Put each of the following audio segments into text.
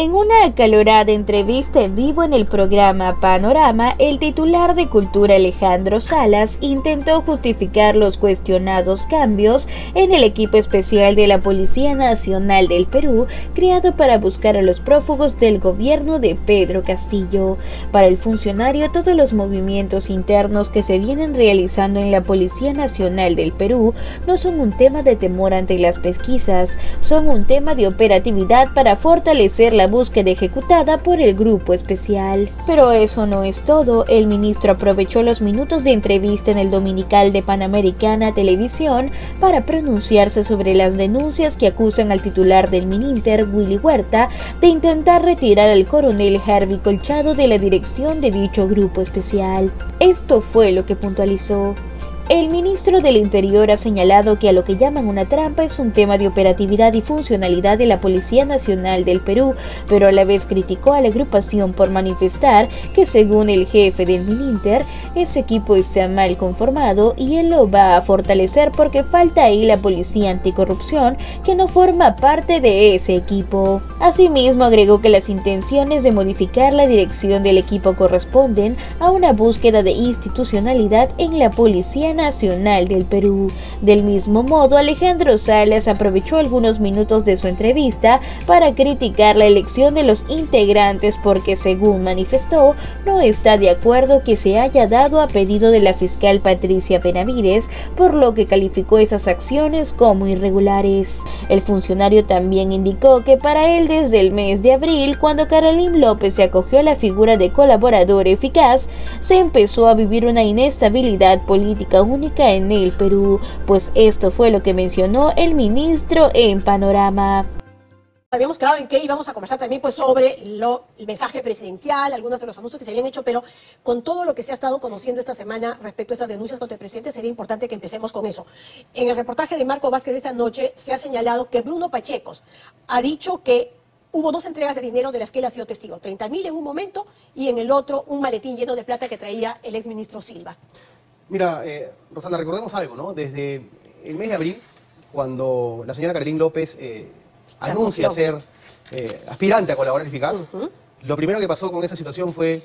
En una acalorada entrevista en vivo en el programa Panorama, el titular de Cultura Alejandro Salas intentó justificar los cuestionados cambios en el equipo especial de la Policía Nacional del Perú, creado para buscar a los prófugos del gobierno de Pedro Castillo. Para el funcionario, todos los movimientos internos que se vienen realizando en la Policía Nacional del Perú no son un tema de temor ante las pesquisas, son un tema de operatividad para fortalecer la búsqueda ejecutada por el grupo especial. Pero eso no es todo. El ministro aprovechó los minutos de entrevista en el dominical de Panamericana Televisión para pronunciarse sobre las denuncias que acusan al titular del Mininter, Willy Huerta, de intentar retirar al coronel Harvey Colchado de la dirección de dicho grupo especial. Esto fue lo que puntualizó. El ministro del Interior ha señalado que a lo que llaman una trampa es un tema de operatividad y funcionalidad de la Policía Nacional del Perú, pero a la vez criticó a la agrupación por manifestar que, según el jefe del Mininter, ese equipo está mal conformado y él lo va a fortalecer porque falta ahí la Policía Anticorrupción, que no forma parte de ese equipo. Asimismo, agregó que las intenciones de modificar la dirección del equipo corresponden a una búsqueda de institucionalidad en la Policía Nacional del Perú. Del mismo modo, Alejandro Salas aprovechó algunos minutos de su entrevista para criticar la elección de los integrantes porque, según manifestó, no está de acuerdo que se haya dado a pedido de la fiscal Patricia Benavides, por lo que calificó esas acciones como irregulares. El funcionario también indicó que para él, desde el mes de abril, cuando Carolyn López se acogió a la figura de colaborador eficaz, se empezó a vivir una inestabilidad política única en el Perú. Pues esto fue lo que mencionó el ministro en Panorama. Habíamos quedado en que íbamos a conversar también pues sobre el mensaje presidencial, algunos de los anuncios que se habían hecho, pero con todo lo que se ha estado conociendo esta semana respecto a estas denuncias contra el presidente, sería importante que empecemos con eso. En el reportaje de Marco Vázquez de esta noche se ha señalado que Bruno Pacheco ha dicho que hubo dos entregas de dinero de las que él ha sido testigo, 30.000 en un momento y en el otro un maletín lleno de plata que traía el exministro Silva. Mira, Rosana, recordemos algo, ¿no? Desde el mes de abril, cuando la señora Carolyn López anuncia ser aspirante a colaborador eficaz, lo primero que pasó con esa situación fue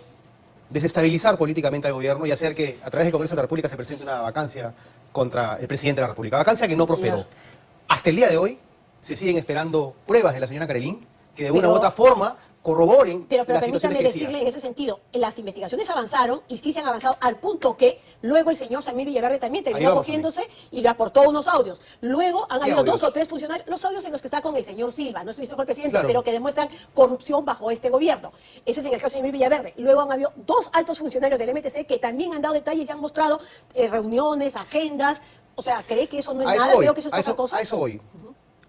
desestabilizar políticamente al gobierno y hacer que a través del Congreso de la República se presente una vacancia contra el presidente de la República, vacancia que no prosperó. Hasta el día de hoy se siguen esperando pruebas de la señora Carolyn que de una u otra forma corroboren. Pero permítame decirle en ese sentido, las investigaciones avanzaron y sí se han avanzado al punto que luego el señor Zamir Villaverde también terminó cogiéndose y le aportó unos audios. Luego han habido dos o tres funcionarios, los audios en los que está con el señor Silva, no estoy diciendo con el presidente, pero que demuestran corrupción bajo este gobierno. Ese es en el caso de Zamir Villaverde. Luego han habido dos altos funcionarios del MTC que también han dado detalles y han mostrado reuniones, agendas. O sea, ¿cree que eso no es nada? Creo que eso es otra cosa. A eso voy.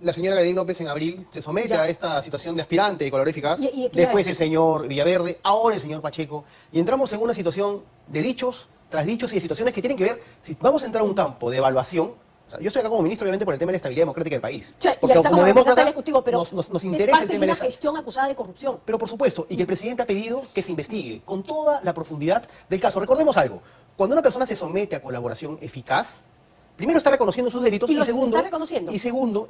La señora Carolyn López en abril se somete a esta situación de aspirante y colorífica, después el señor Villaverde, ahora el señor Pacheco, y entramos en una situación de dichos tras dichos y de situaciones que tienen que ver, si vamos a entrar a un campo de evaluación, o sea, yo estoy acá como ministro obviamente por el tema de la estabilidad democrática del país, porque como demócrata nos interesa el tema de la gestión acusada de corrupción. Pero por supuesto, y que el presidente ha pedido que se investigue con toda la profundidad del caso. Recordemos algo, cuando una persona se somete a colaboración eficaz, primero está reconociendo sus delitos y segundo,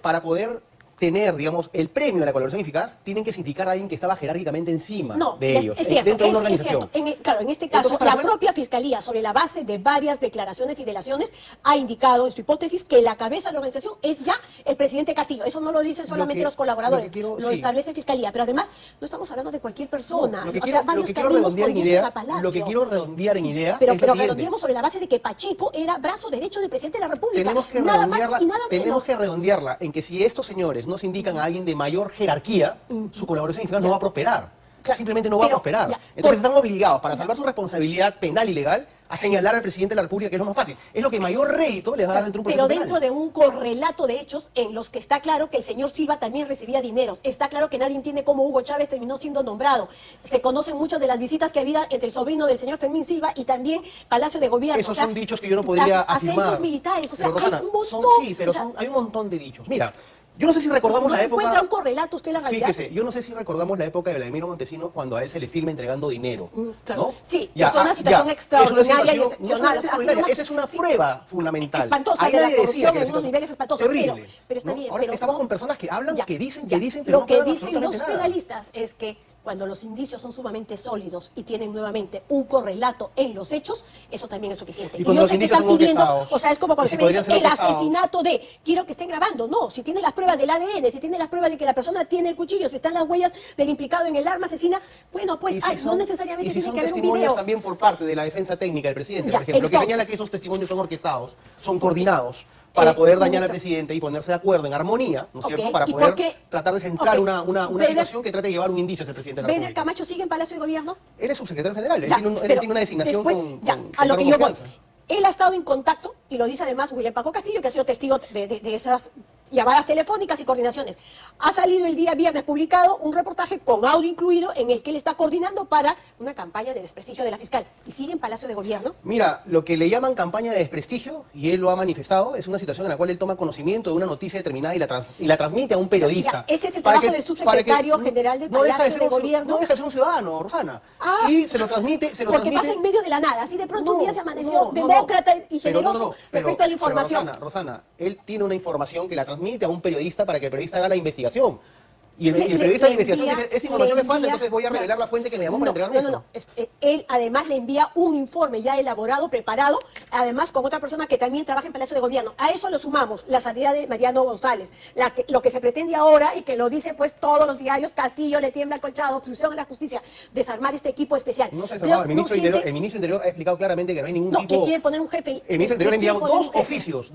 para poder tener, digamos, el premio a la colaboración eficaz, tienen que sindicar a alguien que estaba jerárquicamente encima de ellos, dentro de una organización. Es cierto. En este caso, entonces, la propia Fiscalía, sobre la base de varias declaraciones y delaciones, ha indicado en su hipótesis que la cabeza de la organización es ya el presidente Castillo. Eso no lo dicen solamente los colaboradores, lo establece Fiscalía. Pero además, no estamos hablando de cualquier persona. Lo que quiero redondear en idea pero redondeemos sobre la base de que Pacheco era brazo derecho del presidente de la República. Tenemos que nada más y nada menos. Tenemos que redondearla en que si estos señores no se indican a alguien de mayor jerarquía, su colaboración eficaz no va a prosperar. Simplemente no va a prosperar. Entonces están obligados, para salvar su responsabilidad penal y legal, a señalar al presidente de la República, que es lo más fácil. Es lo que mayor rédito les va a dar dentro de un proceso penal. Pero dentro de un correlato de hechos en los que está claro que el señor Silva también recibía dineros. Está claro que nadie entiende cómo Hugo Chávez terminó siendo nombrado. Se conocen muchas de las visitas que había entre el sobrino del señor Fermín Silva y también Palacio de Gobierno. Esos son dichos que yo no podría afirmar. Ascensos militares, o sea, hay un montón de dichos. Mira, Yo no sé si recordamos la época... ¿Encuentra un correlato usted la realidad? Fíjese, yo no sé si recordamos la época de Vladimiro Montesino cuando a él se le firma entregando dinero, claro. ¿No? Sí, ya, es una situación extraordinaria y excepcional. Esa es una prueba fundamental. Espantosa, de la corrupción en unos niveles espantosos. Pero está bien. Ahora estamos con personas que hablan, que dicen, pero no prueban absolutamente nada. Lo que dicen los penalistas es que cuando los indicios son sumamente sólidos y tienen nuevamente un correlato en los hechos, eso también es suficiente. Y yo sé que están pidiendo, o sea, es como cuando se me dice el asesinato de, quiero que estén grabando. No, si tienen las pruebas del ADN, si tienen las pruebas de que la persona tiene el cuchillo, si están las huellas del implicado en el arma asesina, bueno, pues si no necesariamente tiene que haber un video. Y si son testimonios también por parte de la defensa técnica del presidente, ya, por ejemplo, entonces, que señala que esos testimonios son orquestados, son coordinados, para poder dañar al presidente y ponerse de acuerdo en armonía, ¿no es cierto?, para poder tratar de centrar una situación que trate de llevar un indicio hacia el presidente de la República. ¿Beder Camacho sigue en Palacio de Gobierno? Él es subsecretario general, él tiene una designación con a lo que yo voy. Él ha estado en contacto, y lo dice además William Paco Castillo, que ha sido testigo de esas llamadas telefónicas y coordinaciones. Ha salido el día viernes publicado un reportaje con audio incluido en el que él está coordinando para una campaña de desprestigio de la fiscal. ¿Y sigue en Palacio de Gobierno? Mira, lo que le llaman campaña de desprestigio, y él lo ha manifestado, es una situación en la cual él toma conocimiento de una noticia determinada y la transmite a un periodista. Ya, ese es el trabajo del subsecretario general de Palacio de Gobierno. No deja de ser un ciudadano, Rosana. Y se lo transmite... Porque pasa en medio de la nada, así de pronto un día se amaneció demócrata y generoso respecto a la información. Pero Rosana, él tiene una información que la transmite a un periodista para que el periodista haga la investigación. Y el periodista de investigación dice, esa información es falsa, entonces voy a revelar la fuente que me llamó para entregarme eso. Él además le envía un informe ya elaborado, preparado, además con otra persona que también trabaja en Palacio de Gobierno. A eso lo sumamos la salida de Mariano González, lo que se pretende ahora y que lo dicen pues todos los diarios, Castillo le tiembla al Colchado, obstrucción a la justicia, desarmar este equipo especial. No se desarmaba, el ministro Interior ha explicado claramente que no hay ningún tipo... No, le quieren poner un jefe. El ministro Interior ha enviado dos oficios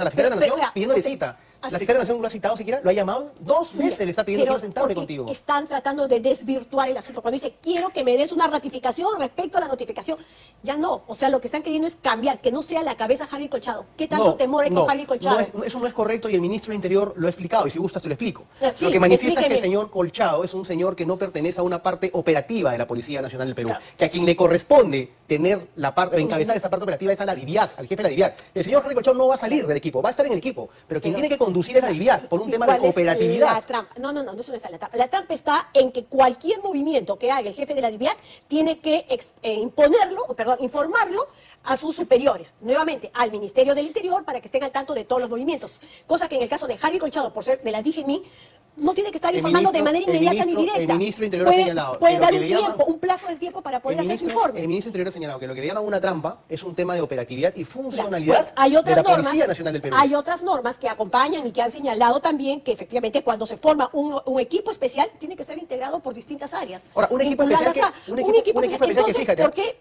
a la Fiscalía de la Nación pidiéndole cita. La Fiscalía de la Nación lo ha citado siquiera, lo ha llamado dos veces, le está pidiendo. Pero sentarme contigo. Están tratando de desvirtuar el asunto. Cuando dice, quiero que me des una ratificación respecto a la notificación, ya no. O sea, lo que están queriendo es cambiar, que no sea la cabeza Harvey Colchado. ¿Qué tanto temor hay con Harvey Colchado? Eso no es correcto y el ministro del Interior lo ha explicado, y si gustas te lo explico. Sí, lo que manifiesta es que el señor Colchado es un señor que no pertenece a una parte operativa de la Policía Nacional del Perú, que a quien le corresponde tener la parte, encabezar esta parte operativa es a la DIVIAC, al jefe de la DIVIAC. El señor Harvey Colchado no va a salir del equipo, va a estar en el equipo, pero quien tiene que conducir es la DIVIAC por un tema de operatividad. No, eso no está en la trampa. La trampa está en que cualquier movimiento que haga el jefe de la DIVIAC tiene que informarlo a sus superiores, nuevamente al Ministerio del Interior, para que estén al tanto de todos los movimientos. Cosa que en el caso de Harvey Colchado, por ser de la DGMI, no tiene que estar informando de manera inmediata ni directa. El ministro Interior ha señalado... Puede dar un tiempo, un plazo de tiempo para poder hacer su informe. El ministro Interior ha señalado que lo que le llaman una trampa es un tema de operatividad y funcionalidad de la Policía Nacional del Perú. Hay otras normas que acompañan y que han señalado también que efectivamente cuando se forma un equipo especial tiene que ser integrado por distintas áreas. Ahora, un equipo especial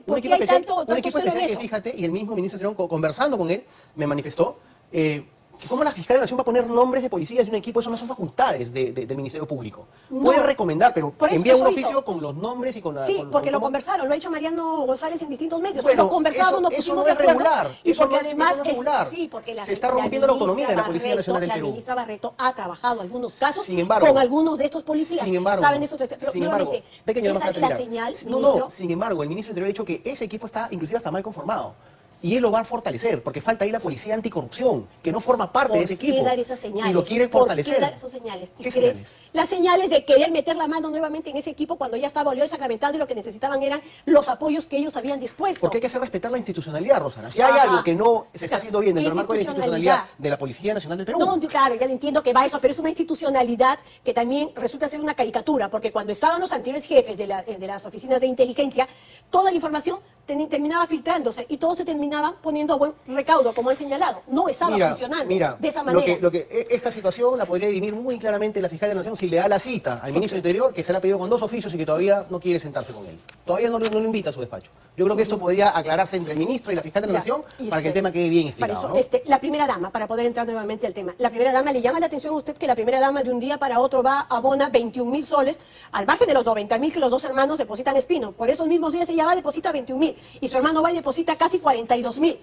¿por qué hay tanto celo en eso? Fíjate, y el mismo ministro Interior conversando con él me manifestó... ¿Cómo la Fiscalía de la Nación va a poner nombres de policías de un equipo? Eso no son facultades del Ministerio Público. Puede recomendar, pero envía un oficio con los nombres y con la... Sí, porque lo conversaron, lo ha hecho Mariano González en distintos medios. Bueno, lo conversamos, nos pusimos de acuerdo. Eso no es regular, eso no es regular. Sí, porque se está rompiendo la autonomía de la Policía Nacional del Perú. La ministra Barreto ha trabajado algunos casos con algunos de estos policías. Sin embargo, esa es la señal, ministro. Sin embargo, el ministro Interior ha dicho que ese equipo está, inclusive, hasta mal conformado. Y él lo va a fortalecer, porque falta ahí la policía anticorrupción, que no forma parte de ese equipo. Dar esas señales, y lo quiere fortalecer. ¿Por qué dar esas señales? ¿Qué señales? Las señales de querer meter la mano nuevamente en ese equipo cuando ya estaba Oliol sacramentado y lo que necesitaban eran los apoyos que ellos habían dispuesto. Porque hay que hacer respetar la institucionalidad, Rosana. Si hay algo que no se está haciendo bien dentro del marco de la institucionalidad de la Policía Nacional del Perú. No, claro, ya le entiendo que va eso, pero es una institucionalidad que también resulta ser una caricatura, porque cuando estaban los anteriores jefes de las oficinas de inteligencia, toda la información terminaba filtrándose y todo se terminaban poniendo a buen recaudo, como han señalado. No estaba funcionando de esa manera. Esta situación la podría dirimir muy claramente la Fiscalía de la Nación si le da la cita al ministro Interior, que se la ha pedido con dos oficios y que todavía no quiere sentarse con él. Todavía no lo invita a su despacho. Yo creo que esto podría aclararse entre el ministro y la Fiscalía de la Nación para que el tema quede bien explicado. Para eso, la primera dama, para poder entrar nuevamente al tema. La primera dama, ¿le llama la atención a usted que la primera dama de un día para otro abona 21.000 soles, al margen de los 90.000 que los dos hermanos depositan Espino? Por esos mismos días ella deposita 21.000 y su hermano va y deposita casi 42.000.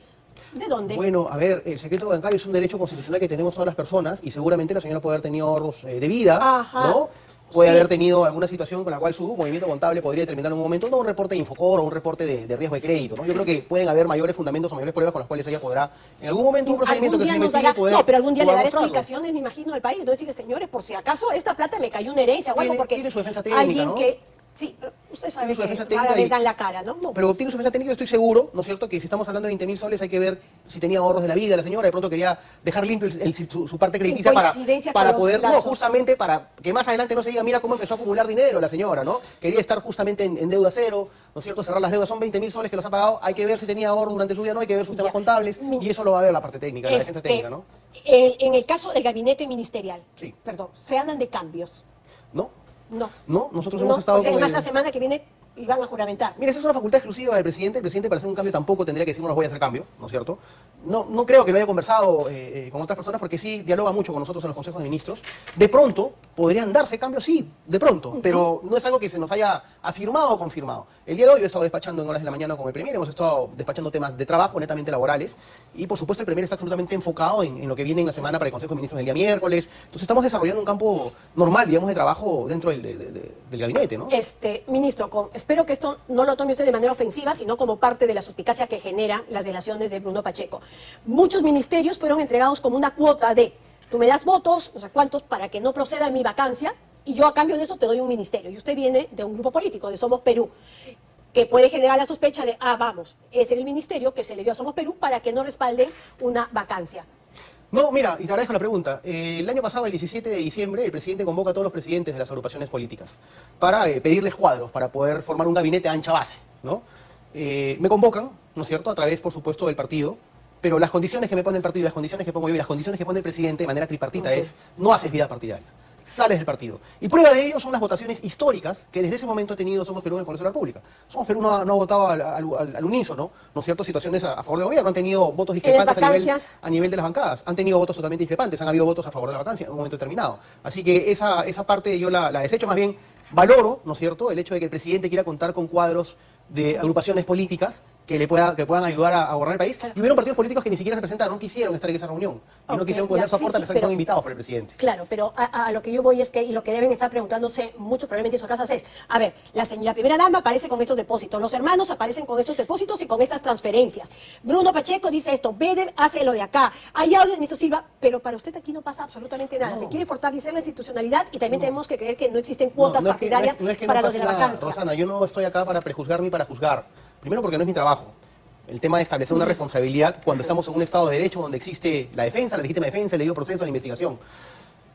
¿De dónde? Bueno, a ver, el secreto bancario es un derecho constitucional que tenemos todas las personas y seguramente la señora puede haber tenido ahorros de vida, ¿no? puede haber tenido alguna situación con la cual su movimiento contable podría determinar en un momento, no un reporte de Infocor o un reporte de riesgo de crédito, ¿no? Yo creo que pueden haber mayores fundamentos o mayores pruebas con las cuales ella podrá, en algún momento, un procedimiento que se investigue poder... No, pero algún día le dará explicaciones, me imagino, al país, no decirle, señores, por si acaso esta plata me cayó una herencia o algo, porque tiene su defensa técnica, alguien ¿no? que... Sí, pero usted sabe que cada vez dan la cara, ¿no? No, pero tiene su defensa técnica, yo estoy seguro, ¿no es cierto?, que si estamos hablando de 20.000 soles hay que ver si tenía ahorros de la vida, la señora de pronto quería dejar limpio su parte crediticia para poder, no, justamente para que más adelante no se diga, mira cómo empezó a acumular dinero la señora, ¿no? Quería estar justamente en deuda cero, ¿no es cierto?, cerrar las deudas, son 20.000 soles que los ha pagado, hay que ver si tenía ahorros durante su vida, ¿no? Hay que ver sus temas contables, y eso lo va a ver la parte técnica, la defensa técnica, ¿no? En el caso del gabinete ministerial, perdón, ¿se hablan de cambios? No. No, nosotros hemos estado... Además, la semana que viene y van a juramentar. Mira, esa es una facultad exclusiva del presidente. El presidente, para hacer un cambio, tampoco tendría que decir, no los voy a hacer cambio, ¿no es cierto? No creo que lo haya conversado con otras personas, porque sí dialoga mucho con nosotros en los consejos de ministros. De pronto, podrían darse cambios, sí, de pronto, pero no es algo que se nos haya afirmado o confirmado. El día de hoy yo he estado despachando en horas de la mañana con el Premier, hemos estado despachando temas de trabajo, netamente laborales, y por supuesto el Premier está absolutamente enfocado en lo que viene en la semana para el Consejo de Ministros del día miércoles. Entonces estamos desarrollando un campo normal, digamos, de trabajo dentro del gabinete, ¿no? Ministro, espero que esto no lo tome usted de manera ofensiva, sino como parte de la suspicacia que generan las delaciones de Bruno Pacheco. Muchos ministerios fueron entregados como una cuota de, tú me das votos, no sé cuántos, para que no proceda mi vacancia, y yo a cambio de eso te doy un ministerio. Y usted viene de un grupo político, de Somos Perú, que puede generar la sospecha de, es el ministerio que se le dio a Somos Perú para que no respalden una vacancia. No, mira, y te agradezco la pregunta. El año pasado, el 17 de diciembre, el presidente convoca a todos los presidentes de las agrupaciones políticas para pedirles cuadros, para poder formar un gabinete a ancha base, ¿no? Me convocan, ¿no es cierto?, a través, por supuesto, del partido, pero las condiciones que me pone el partido, las condiciones que pongo yo y las condiciones que pone el presidente de manera tripartita es, no haces vida partidaria, sales del partido. Y prueba de ello son las votaciones históricas que desde ese momento ha tenido Somos Perú en el Congreso de la República. Somos Perú no ha votado al unísono, ¿no es cierto?, situaciones a favor del gobierno. Han tenido votos discrepantes a nivel de las bancadas. Han tenido votos totalmente discrepantes. Han habido votos a favor de la vacancia en un momento determinado. Así que esa parte yo la desecho. Más bien valoro, ¿no es cierto?, el hecho de que el presidente quiera contar con cuadros de agrupaciones políticas que puedan ayudar a gobernar el país. Y hubieron partidos políticos que ni siquiera se presentaron, no quisieron estar en esa reunión. Y no quisieron poner su aporte, a pesar que fueron invitados por el presidente. Claro, pero a lo que yo voy es que, y lo que deben estar preguntándose mucho probablemente en sus casas es, a ver, la primera dama aparece con estos depósitos, los hermanos aparecen con estos depósitos y con estas transferencias. Bruno Pacheco dice esto, Beder hace lo de acá, hay audio de ministro Silva, pero para usted aquí no pasa absolutamente nada. No. Se quiere fortalecer la institucionalidad y también tenemos que creer que no existen cuotas partidarias para los de la vacancia. Rosana, yo no estoy acá para prejuzgar ni para juzgar. Primero porque no es mi trabajo. El tema de establecer una responsabilidad cuando estamos en un Estado de Derecho donde existe la defensa, la legítima defensa, el debido proceso, la investigación.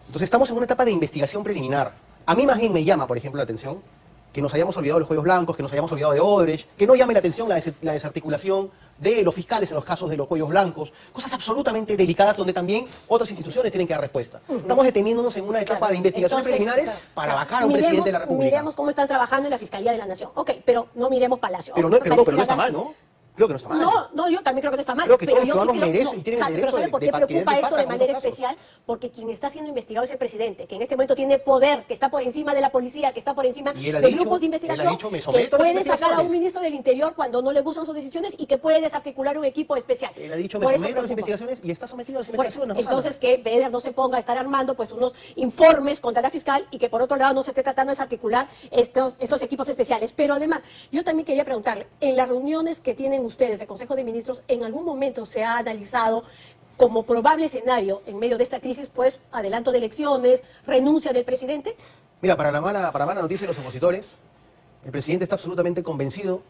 Entonces estamos en una etapa de investigación preliminar. A mí más bien me llama, por ejemplo, la atención que nos hayamos olvidado de los cuellos blancos, que nos hayamos olvidado de Odebrecht, que no llame la atención la desarticulación de los fiscales en los casos de los cuellos blancos, cosas absolutamente delicadas donde también otras instituciones tienen que dar respuesta. Estamos deteniéndonos en una etapa de investigaciones preliminares para vacar a un presidente de la República. Miremos cómo están trabajando en la Fiscalía de la Nación. Ok, pero no miremos Palacio. Pero no está mal, ¿no? Creo que no está mal. No, yo también creo que no está mal. Creo que todos los ciudadanos merecen y tienen el derecho. Pero ¿sabe por qué preocupa esto de manera especial? Porque quien está siendo investigado es el presidente, que en este momento tiene poder, que está por encima de la policía, que está por encima de grupos de investigación, que puede sacar a un ministro del Interior cuando no le gustan sus decisiones y que puede desarticular un equipo especial. Él ha dicho, me someto a las investigaciones y está sometido a las investigaciones. Entonces, que Beder no se ponga a estar armando pues unos informes contra la fiscal y que por otro lado no se esté tratando de desarticular estos equipos especiales. Pero además, yo también quería preguntarle, en las reuniones que tienen ustedes, el Consejo de Ministros, ¿en algún momento se ha analizado como probable escenario en medio de esta crisis, pues, adelanto de elecciones, renuncia del presidente? Mira, para mala noticia de los opositores, el presidente está absolutamente convencido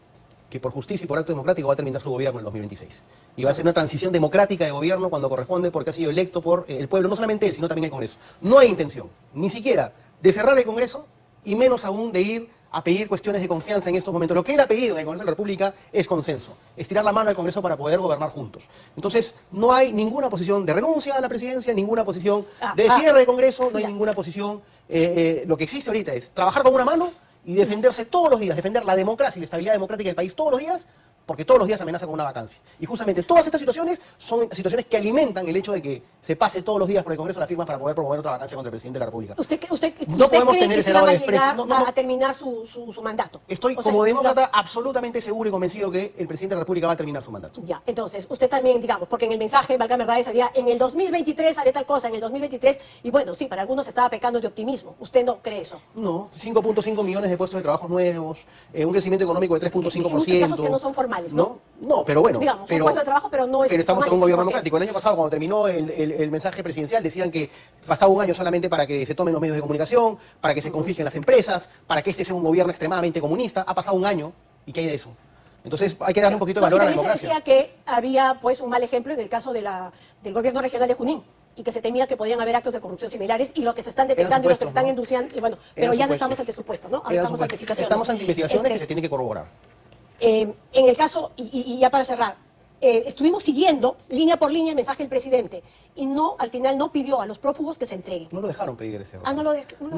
que por justicia y por acto democrático va a terminar su gobierno en 2026. Y va a ser una transición democrática de gobierno cuando corresponde, porque ha sido electo por el pueblo, no solamente él, sino también el Congreso. No hay intención, ni siquiera, de cerrar el Congreso y menos aún de ir a pedir cuestiones de confianza en estos momentos. Lo que él ha pedido en el Congreso de la República es consenso, estirar la mano al Congreso para poder gobernar juntos. Entonces, no hay ninguna posición de renuncia a la presidencia, ninguna posición de cierre del Congreso, no hay ninguna posición. Lo que existe ahorita es trabajar con una mano y defenderse todos los días, defender la democracia y la estabilidad democrática del país todos los días, porque todos los días amenaza con una vacancia. Y justamente todas estas situaciones son situaciones que alimentan el hecho de que se pase todos los días por el Congreso las firmas para poder promover otra vacancia contra el presidente de la República. ¿Usted cree que va a terminar su mandato? Estoy, como demócrata, absolutamente seguro y convencido que el presidente de la República va a terminar su mandato. Ya, entonces, usted también, digamos, porque en el mensaje, válgame verdad, salía, en el 2023 haré tal cosa, en el 2023, y bueno, sí, para algunos estaba pecando de optimismo. ¿Usted no cree eso? No, 5.5 millones de puestos de trabajo nuevos, un crecimiento económico de 3.5%. En muchos casos que no son formales, ¿no? No, pero bueno. Digamos, pero, un puesto de trabajo, pero no es. Pero estamos en un gobierno democrático. El año pasado, cuando terminó el mensaje presidencial, decían que pasaba un año solamente para que se tomen los medios de comunicación, para que se confisquen las empresas, para que este sea un gobierno extremadamente comunista. Ha pasado un año, ¿y qué hay de eso? Entonces hay que darle un poquito de valor a la democracia. Decía que había pues un mal ejemplo en el caso de del gobierno regional de Junín, y que se temía que podían haber actos de corrupción similares, y lo que se están detectando y lo que se están induciendo, y bueno, pero ya no estamos ante supuestos, ¿no? Ahora estamos ante investigaciones. Estamos ante investigaciones que se tienen que corroborar. En el caso, y ya para cerrar, estuvimos siguiendo línea por línea el mensaje del presidente y no, al final no pidió a los prófugos que se entreguen. No lo dejaron pedir ese. Ah, no lo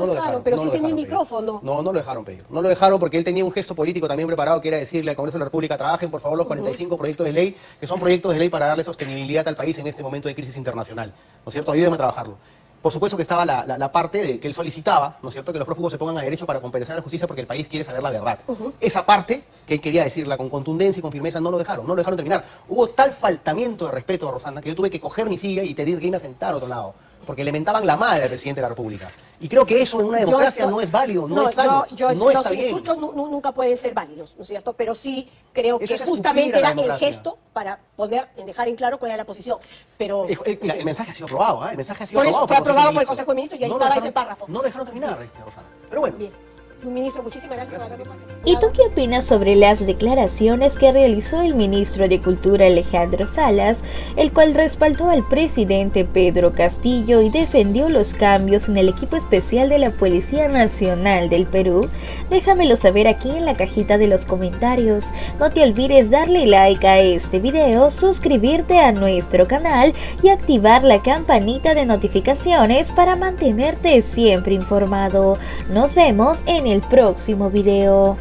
dejaron, pero no sí tenía el micrófono. No lo dejaron pedir. No lo dejaron porque él tenía un gesto político también preparado que era decirle al Congreso de la República, trabajen por favor los 45 proyectos de ley, que son proyectos de ley para darle sostenibilidad al país en este momento de crisis internacional. ¿No es cierto? Ayúdenme a trabajarlo. Por supuesto que estaba la parte de que él solicitaba, ¿no es cierto?, que los prófugos se pongan a derecho para compensar la justicia porque el país quiere saber la verdad. Esa parte que él quería decirla con contundencia y con firmeza no lo dejaron terminar. Hubo tal faltamiento de respeto a Rosana que yo tuve que coger mi silla y tener que irme a sentar a otro lado, porque le mentaban la madre al presidente de la República. Y creo que eso en una democracia no es válido, no es sano, no está bien. Los insultos nunca pueden ser válidos, ¿no es cierto? Pero sí creo que justamente era el gesto para poder dejar en claro cuál era la posición. Pero el mensaje ha sido aprobado, ¿eh? El mensaje ha sido aprobado. Fue aprobado por el Consejo de Ministros y ahí estaba ese párrafo. No dejaron terminar, Rosana. Pero bueno. Bien. Ministro, muchísimas gracias. ¿Y tú qué opinas sobre las declaraciones que realizó el ministro de Cultura Alejandro Salas, el cual respaldó al presidente Pedro Castillo y defendió los cambios en el equipo especial de la Policía Nacional del Perú? Déjamelo saber aquí en la cajita de los comentarios. No te olvides darle like a este video, suscribirte a nuestro canal y activar la campanita de notificaciones para mantenerte siempre informado. Nos vemos en el próximo video.